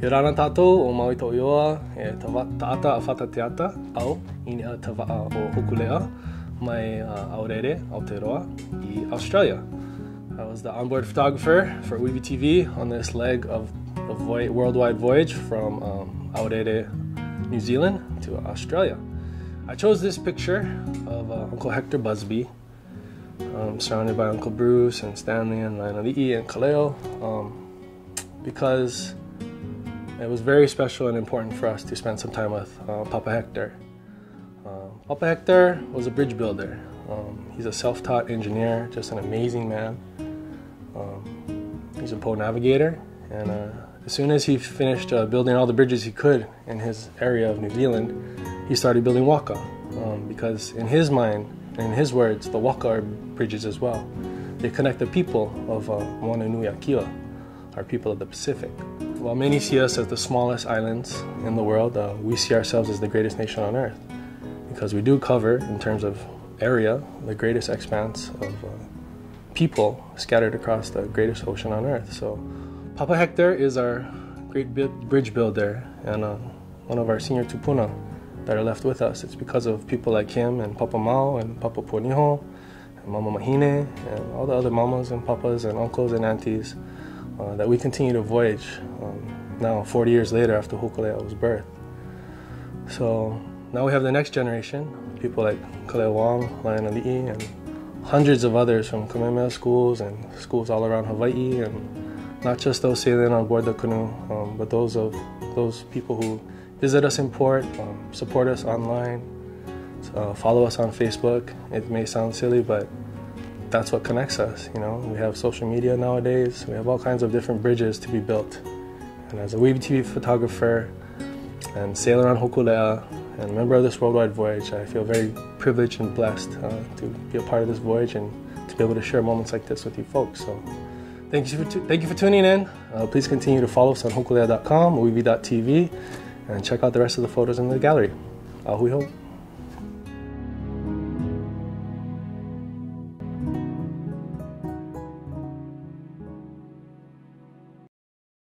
He rana tātou o Maui To'ioa e taata a whatateata au i nea tawa'a o Hōkūleʻa mai Aurere, Aotearoa I Australia. I was the onboard photographer for ʻŌiwi TV on this leg of the worldwide voyage from Aurere, New Zealand to Australia. I chose this picture of Uncle Hector Busby, surrounded by Uncle Bruce and Stanley and Laianali'i and Kaleo, because it was very special and important for us to spend some time with Papa Hector. Papa Hector was a bridge builder. He's a self-taught engineer, just an amazing man. He's a Poe navigator, and as soon as he finished building all the bridges he could in his area of New Zealand, he started building waka, because in his mind, in his words, the waka are bridges as well. They connect the people of Mauna Nui, our people of the Pacific. While many see us as the smallest islands in the world, we see ourselves as the greatest nation on earth, because we do cover, in terms of area, the greatest expanse of people scattered across the greatest ocean on earth. So Papa Hector is our great bridge builder and one of our senior tupuna that are left with us. It's because of people like him and Papa Mau and Papa Puaniho and Mama Mahine and all the other mamas and papas and uncles and aunties that we continue to voyage now 40 years later after Hōkūleʻa was birthed. So now we have the next generation, people like Kaleo Wong, Laianali'i, and hundreds of others from Kamehameha schools and schools all around Hawaii, and not just those sailing on board the canoe, but those people who visit us in port, support us online, follow us on Facebook. It may sound silly, but that's what connects us, you know? We have social media nowadays. We have all kinds of different bridges to be built. And as a ʻŌiwi TV photographer and sailor on Hōkūleʻa and member of this worldwide voyage, I feel very privileged and blessed to be a part of this voyage and to be able to share moments like this with you folks. So thank you for tuning in. Please continue to follow us on Hōkūleʻa.com, ʻŌiwi TV, and check out the rest of the photos in the gallery. Ahui ho.